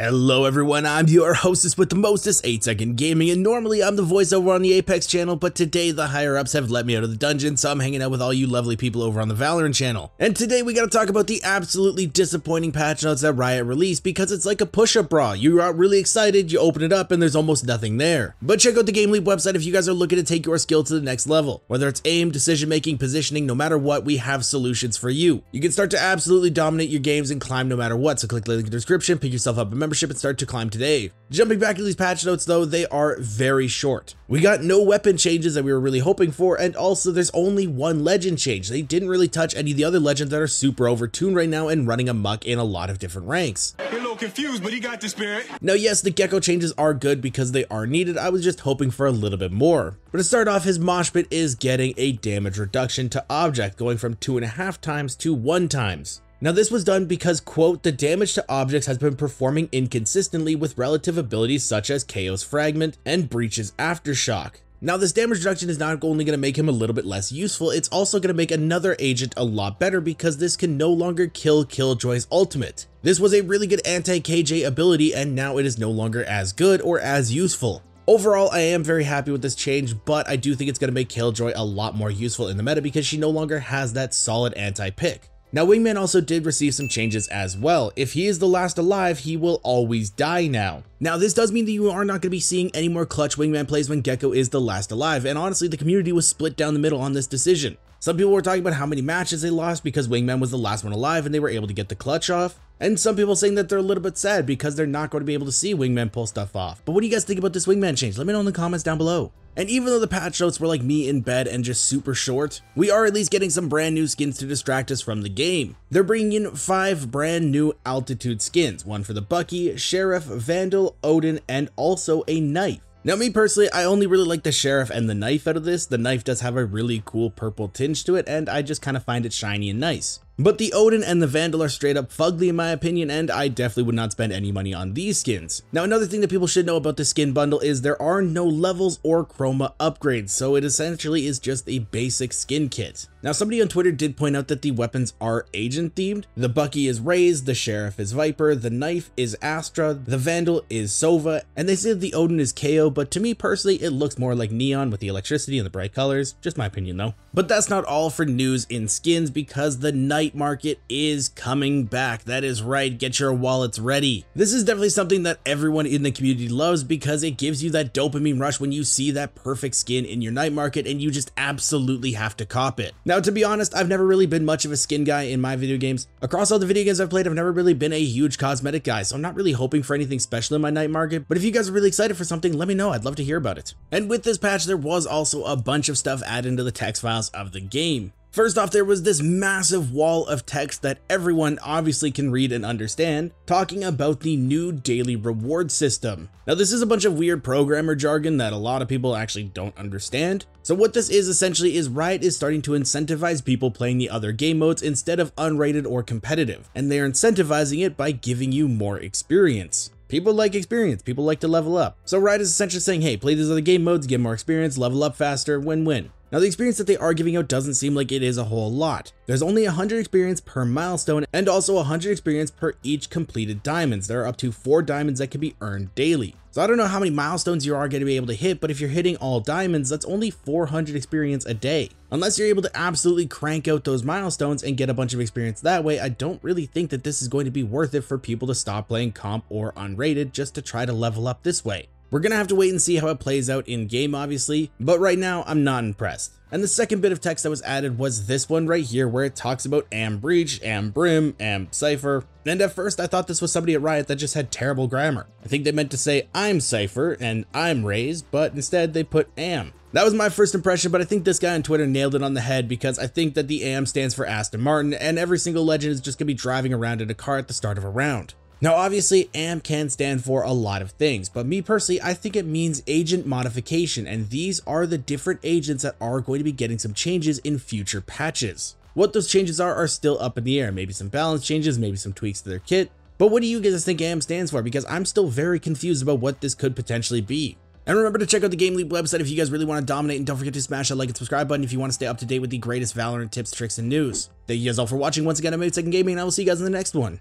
Hello everyone, I'm your hostess with the mostest, 8-Second Gaming, and normally I'm the voiceover on the Apex channel, but today the higher-ups have let me out of the dungeon, so I'm hanging out with all you lovely people over on the Valorant channel. And today we gotta talk about the absolutely disappointing patch notes that Riot released, because it's like a push-up bra. You are really excited, you open it up, and there's almost nothing there. But check out the GameLeap website if you guys are looking to take your skill to the next level. Whether it's aim, decision-making, positioning, no matter what, we have solutions for you. You can start to absolutely dominate your games and climb no matter what, so click the link in the description, pick yourself up a membership and start to climb today. Jumping back to these patch notes though, they are very short. We got no weapon changes that we were really hoping for, and also there's only one legend change. They didn't really touch any of the other legends that are super overtuned right now and running amok in a lot of different ranks. You're a little confused, but he got the spirit. Now yes, the Gekko changes are good because they are needed. I was just hoping for a little bit more. But to start off, his mosh pit is getting a damage reduction to object, going from 2.5 times to 1 times. Now this was done because, quote, the damage to objects has been performing inconsistently with relative abilities such as KO's Fragment and Breach's Aftershock. Now this damage reduction is not only going to make him a little bit less useful, it's also going to make another agent a lot better because this can no longer kill Killjoy's ultimate. This was a really good anti-KJ ability and now it is no longer as good or as useful. Overall, I am very happy with this change, but I do think it's going to make Killjoy a lot more useful in the meta because she no longer has that solid anti-pick. Now Wingman also did receive some changes as well. If he is the last alive, he will always die now. Now this does mean that you are not going to be seeing any more clutch Wingman plays when Gekko is the last alive, and honestly the community was split down the middle on this decision. Some people were talking about how many matches they lost because Wingman was the last one alive and they were able to get the clutch off. And some people saying that they're a little bit sad because they're not going to be able to see Wingman pull stuff off. But what do you guys think about this Wingman change? Let me know in the comments down below. And even though the patch notes were like me in bed and just super short, we are at least getting some brand new skins to distract us from the game. They're bringing in 5 brand new altitude skins, one for the Bucky, Sheriff, Vandal, Odin, and also a knife. Now me personally, I only really like the Sheriff and the knife out of this. The knife does have a really cool purple tinge to it and I just kind of find it shiny and nice. But the Odin and the Vandal are straight up fugly in my opinion, and I definitely would not spend any money on these skins. Now another thing that people should know about the skin bundle is there are no levels or chroma upgrades, so it essentially is just a basic skin kit. Now somebody on Twitter did point out that the weapons are agent themed. The Bucky is Raze, the Sheriff is Viper, the Knife is Astra, the Vandal is Sova, and they said the Odin is KO, but to me personally it looks more like Neon with the electricity and the bright colors, just my opinion though. But that's not all for news in skins because the Night Market is coming back. That is right, get your wallets ready. This is definitely something that everyone in the community loves because it gives you that dopamine rush when you see that perfect skin in your Night Market and you just absolutely have to cop it. Now to be honest, I've never really been much of a skin guy in my video games. Across all the video games I've played, I've never really been a huge cosmetic guy, so I'm not really hoping for anything special in my Night Market, but if you guys are really excited for something, let me know. I'd love to hear about it. And with this patch, there was also a bunch of stuff added into the text files of the game. First off, there was this massive wall of text that everyone obviously can read and understand, talking about the new daily reward system. Now this is a bunch of weird programmer jargon that a lot of people actually don't understand. So what this is essentially is Riot is starting to incentivize people playing the other game modes instead of unrated or competitive, and they're incentivizing it by giving you more experience. People like experience, people like to level up. So Riot is essentially saying, hey, play these other game modes, get more experience, level up faster, win-win. Now the experience that they are giving out doesn't seem like it is a whole lot. There's only 100 experience per milestone and also 100 experience per each completed diamonds. There are up to 4 diamonds that can be earned daily. So I don't know how many milestones you are going to be able to hit, but if you're hitting all diamonds, that's only 400 experience a day. Unless you're able to absolutely crank out those milestones and get a bunch of experience that way, I don't really think that this is going to be worth it for people to stop playing comp or unrated just to try to level up this way. We're gonna have to wait and see how it plays out in game obviously, but right now I'm not impressed. And the second bit of text that was added was this one right here where it talks about Am Breach, Am Brim, Am Cypher, and at first I thought this was somebody at Riot that just had terrible grammar. I think they meant to say I'm Cypher and I'm Raze, but instead they put Am. That was my first impression, but I think this guy on Twitter nailed it on the head because I think that the Am stands for Aston Martin and every single legend is just gonna be driving around in a car at the start of a round. Now obviously AM can stand for a lot of things, but me personally I think it means agent modification, and these are the different agents that are going to be getting some changes in future patches. What those changes are still up in the air, maybe some balance changes, maybe some tweaks to their kit, but what do you guys think AM stands for? Because I'm still very confused about what this could potentially be. And remember to check out the GameLeap website if you guys really want to dominate, and don't forget to smash that like and subscribe button if you want to stay up to date with the greatest Valorant tips, tricks, and news. Thank you guys all for watching once again. I'm 8-Second Gaming and I will see you guys in the next one.